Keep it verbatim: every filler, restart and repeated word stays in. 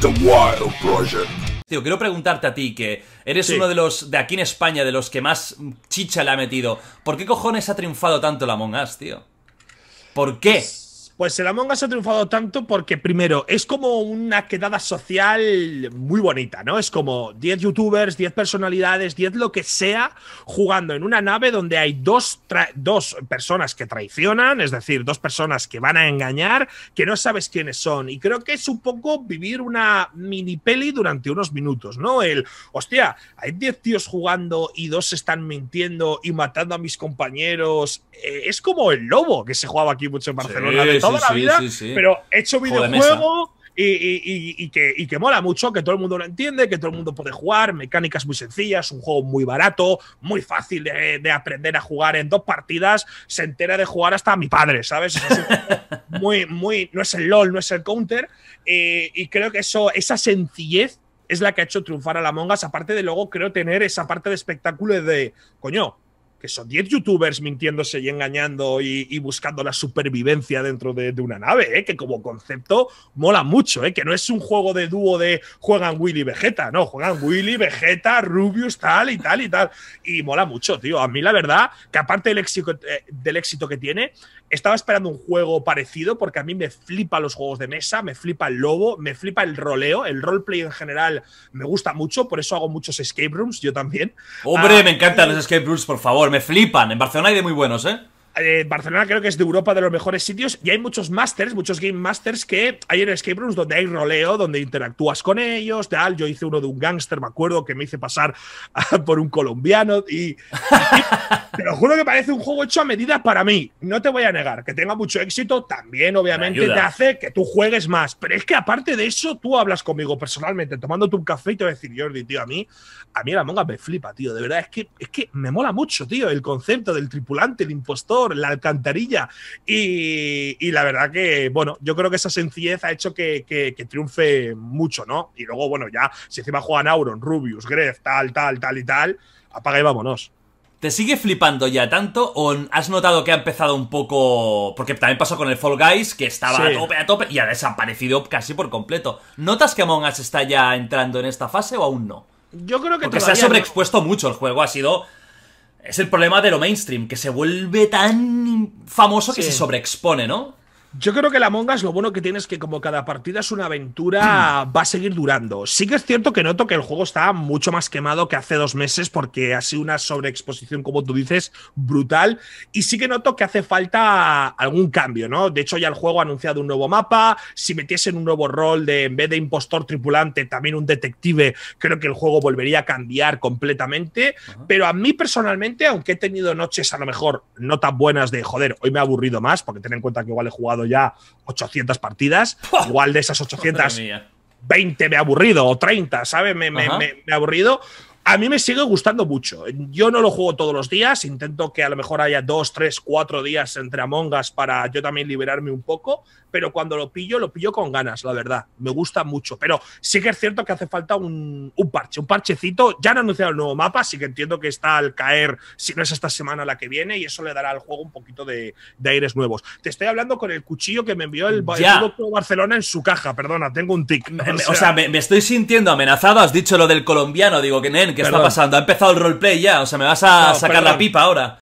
The Wild Project. Tío, quiero preguntarte a ti, que eres sí. uno de los de aquí en España, de los que más chicha le ha metido. ¿Por qué cojones ha triunfado tanto el Among Us, tío? ¿Por qué? Pues el Among Us ha triunfado tanto porque, primero, es como una quedada social muy bonita, ¿no? Es como diez youtubers, diez personalidades, diez lo que sea, jugando en una nave donde hay dos, dos personas que traicionan, es decir, dos personas que van a engañar, que no sabes quiénes son. Y creo que es un poco vivir una mini peli durante unos minutos, ¿no? El, hostia, hay diez tíos jugando y dos están mintiendo y matando a mis compañeros. Eh, es como el Lobo, que se jugaba aquí mucho en Barcelona. Sí. Toda sí, la vida, sí, sí, sí. pero he hecho videojuego y, y, y, y, que, y que mola mucho, que todo el mundo lo entiende, que todo el mundo puede jugar, mecánicas muy sencillas, un juego muy barato, muy fácil de, de aprender a jugar en dos partidas, se entera de jugar hasta mi padre, ¿sabes? Es muy, muy, no es el LOL, no es el Counter, eh, y creo que eso, esa sencillez es la que ha hecho triunfar a la Among Us, aparte de luego creo tener esa parte de espectáculo de, coño, que son diez youtubers mintiéndose y engañando y, y buscando la supervivencia dentro de, de una nave, ¿eh? Que como concepto mola mucho, ¿eh? Que no es un juego de dúo de juegan Willy y Vegetta, no, juegan Willy, Vegetta, Rubius, tal y tal y tal. Y mola mucho, tío. A mí la verdad, que aparte del éxito, eh, del éxito que tiene, estaba esperando un juego parecido porque a mí me flipa los juegos de mesa, me flipa el Lobo, me flipa el roleo, el roleplay en general me gusta mucho, por eso hago muchos escape rooms, yo también. Hombre, ah, me encantan los escape rooms, por favor. Me flipan. En Barcelona hay de muy buenos, ¿eh? Eh, Barcelona creo que es de Europa de los mejores sitios y hay muchos masters, muchos game masters que hay en escape rooms donde hay roleo, donde interactúas con ellos, tal. Yo hice uno de un gángster, me acuerdo, que me hice pasar a, por un colombiano y, y te lo juro que parece un juego hecho a medida para mí. No te voy a negar que tenga mucho éxito, también obviamente te hace que tú juegues más, pero es que aparte de eso tú hablas conmigo personalmente tomándote un café y te voy a decir, Jordi, tío, a mí a mí la Among Us me flipa, tío, de verdad, es que, es que me mola mucho, tío, el concepto del tripulante, el impostor, la alcantarilla y, y la verdad que, bueno, yo creo que esa sencillez ha hecho que, que, que triunfe mucho, ¿no? Y luego, bueno, ya si encima juegan Auron, Rubius, Gref, tal, tal, tal y tal, apaga y vámonos. ¿Te sigue flipando ya tanto o has notado que ha empezado un poco? Porque también pasó con el Fall Guys, que estaba sí. a tope, a tope y ha desaparecido casi por completo. ¿Notas que Among Us está ya entrando en esta fase o aún no? Yo creo que Porque se ha sobreexpuesto no. mucho el juego, ha sido... Es el problema de lo mainstream, que se vuelve tan famoso que sí. se sobreexpone, ¿no? Yo creo que la Among Us lo bueno que tiene es que como cada partida es una aventura, va a seguir durando. Sí que es cierto que noto que el juego está mucho más quemado que hace dos meses porque ha sido una sobreexposición, como tú dices, brutal. Y sí que noto que hace falta algún cambio, ¿no? De hecho, ya el juego ha anunciado un nuevo mapa. Si metiesen un nuevo rol de, en vez de impostor tripulante, también un detective, creo que el juego volvería a cambiar completamente. Uh-huh. Pero a mí personalmente, aunque he tenido noches a lo mejor no tan buenas de, joder, hoy me he aburrido más, porque ten en cuenta que igual he jugado ya ochocientas partidas, ¡pah! Igual de esas ochocientas veinte me ha aburrido o treinta, ¿sabes? Me, me, me, me ha aburrido. A mí me sigue gustando mucho. Yo no lo juego todos los días, intento que a lo mejor haya dos, tres, cuatro días entre Among Us para yo también liberarme un poco, pero cuando lo pillo, lo pillo con ganas, la verdad. Me gusta mucho, pero sí que es cierto que hace falta un, un parche, un parchecito. Ya han anunciado el nuevo mapa, así que entiendo que está al caer, si no es esta semana la que viene, y eso le dará al juego un poquito de, de aires nuevos. Te estoy hablando con el cuchillo que me envió el, el doctor Barcelona en su caja, perdona, tengo un tic. Me, o sea, o sea me, me estoy sintiendo amenazado, has dicho lo del colombiano, digo que nen, ¿qué perdón. Está pasando? Ha empezado el roleplay ya, o sea, me vas a no, sacar perdón. La pipa ahora.